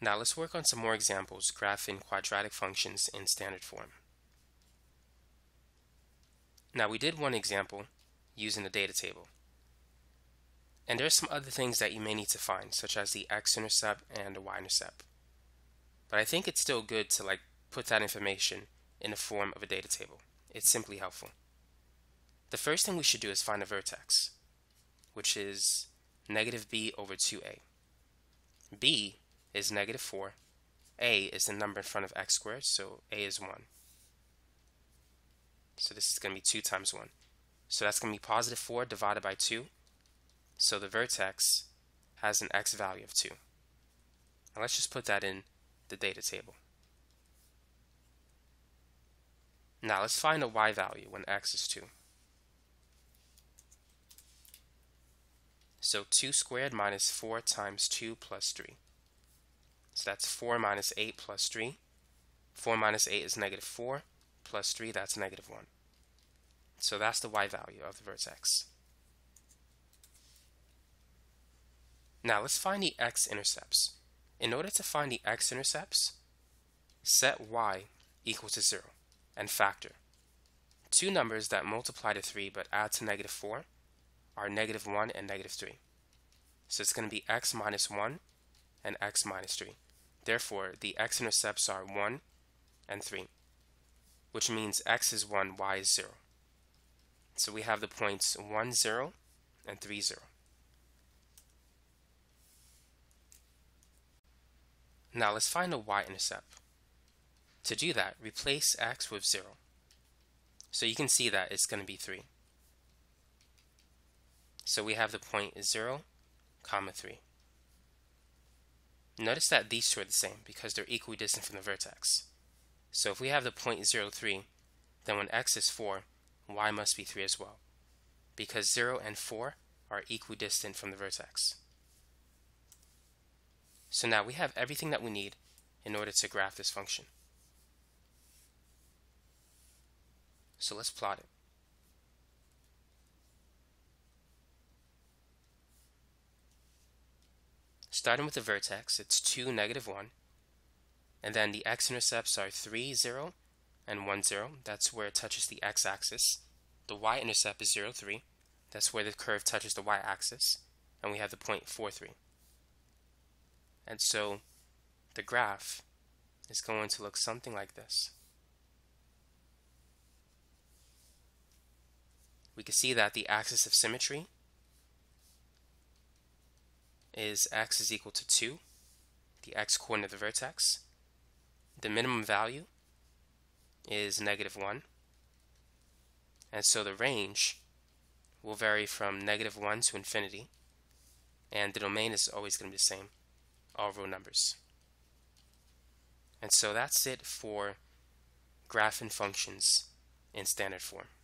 Now let's work on some more examples graphing quadratic functions in standard form. Now we did one example using a data table. And there's some other things that you may need to find, such as the x-intercept and the y-intercept. But I think it's still good to put that information in the form of a data table. It's simply helpful. The first thing we should do is find a vertex, which is -b/2a. b is -4, a is the number in front of x squared, so a is 1. So this is going to be 2 times 1. So that's going to be +4 divided by 2. So the vertex has an x value of 2. Now let's just put that in the data table. Now let's find a y value when x is 2. So 2 squared minus 4 times 2 plus 3. So that's 4 minus 8 plus 3. 4 minus 8 is -4, plus 3, that's -1. So that's the y value of the vertex. Now let's find the x-intercepts. In order to find the x-intercepts, set y equal to 0 and factor. Two numbers that multiply to 3 but add to -4 are -1 and -3. So it's going to be x minus 1 and x minus 3. Therefore, the x-intercepts are 1 and 3, which means x is 1, y is 0. So we have the points 1, 0 and 3, 0. Now let's find a y-intercept. To do that, replace x with 0. So you can see that it's going to be 3. So we have the point 0, 3. Notice that these two are the same because they're equidistant from the vertex. So if we have the point 0, 3, then when x is 4, y must be 3 as well, because 0 and 4 are equidistant from the vertex. So now we have everything that we need in order to graph this function. So let's plot it. Starting with the vertex, it's 2, -1, and then the x-intercepts are 3, 0, and 1, 0. That's where it touches the x-axis. The y-intercept is 0, 3. That's where the curve touches the y-axis, and we have the point 4, 3. And so the graph is going to look something like this. We can see that the axis of symmetry is x is equal to 2, the x-coordinate of the vertex. The minimum value is -1. And so the range will vary from -1 to infinity. And the domain is always going to be the same, all real numbers. And so that's it for graphing functions in standard form.